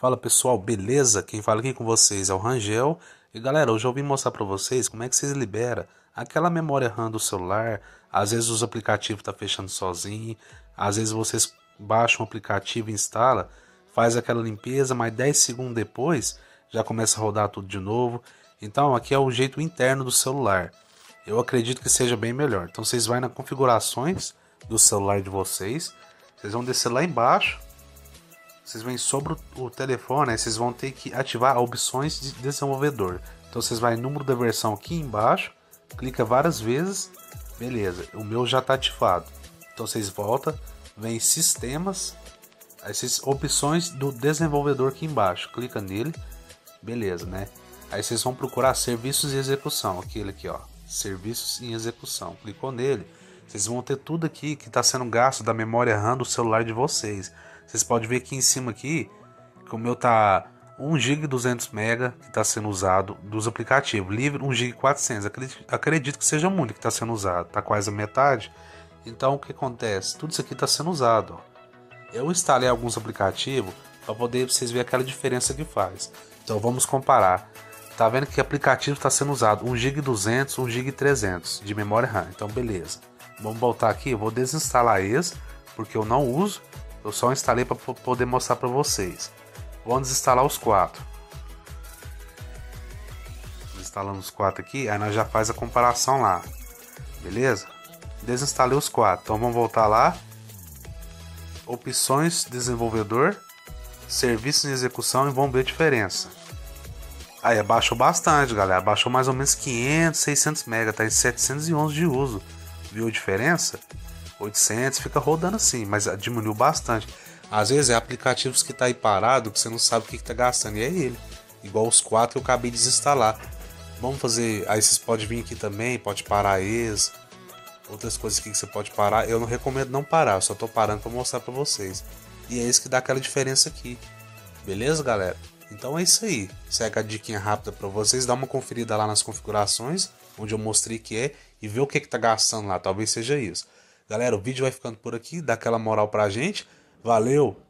Fala pessoal, beleza? Quem fala aqui com vocês é o Rangel. E galera, hoje eu vim mostrar pra vocês como é que vocês liberam aquela memória RAM do celular. Às vezes os aplicativos tá fechando sozinho, às vezes vocês baixam o aplicativo e instala, faz aquela limpeza, mas 10 segundos depois já começa a rodar tudo de novo. Então aqui é o jeito interno do celular. Eu acredito que seja bem melhor. Então vocês vão na configurações do celular de vocês, vocês vão descer lá embaixo. Vocês vêm sobre o telefone, aí vocês vão ter que ativar opções de desenvolvedor. Então vocês vai em número da versão aqui embaixo, clica várias vezes, beleza, o meu já está ativado. Então vocês voltam, vem em sistemas, aí vocês opções do desenvolvedor aqui embaixo, clica nele, beleza, né? Aí vocês vão procurar serviços em execução, aquele aqui ó, serviços em execução, clicou nele. Vocês vão ter tudo aqui que está sendo gasto da memória RAM do celular de vocês. Vocês podem ver aqui em cima aqui, que o meu tá 1 GB 200 MB que está sendo usado dos aplicativos. Livre 1 GB 400. Acredito que seja muito que está sendo usado. Está quase a metade. Então o que acontece? Tudo isso aqui está sendo usado. Ó. Eu instalei alguns aplicativos para poder vocês verem aquela diferença que faz. Então vamos comparar. Tá vendo que aplicativo está sendo usado 1 GB 200, 1 GB 300 de memória RAM. Então beleza. Vamos voltar aqui, eu vou desinstalar esse, porque eu não uso, eu só instalei para poder mostrar para vocês. Vamos desinstalar os 4. Instalando os 4 aqui, aí nós já faz a comparação lá, beleza? Desinstalei os 4, então vamos voltar lá. Opções, desenvolvedor, serviços em execução e vamos ver a diferença. Aí abaixou bastante galera, abaixou mais ou menos 500, 600 MB, tá em 711 de uso. Viu a diferença? 800 fica rodando assim, mas diminuiu bastante. Às vezes é aplicativos que tá aí parado, que você não sabe o que tá gastando, e é ele. Igual os 4 que eu acabei de desinstalar. Vamos fazer, aí vocês podem vir aqui também, pode parar esse. Outras coisas aqui que você pode parar, eu não recomendo não parar, eu só tô parando para mostrar para vocês. E é isso que dá aquela diferença aqui. Beleza, galera? Então é isso aí. Segue a diquinha rápida para vocês, dá uma conferida lá nas configurações, onde eu mostrei que é, e ver o que tá gastando lá, talvez seja isso. Galera, o vídeo vai ficando por aqui, dá aquela moral pra gente, valeu!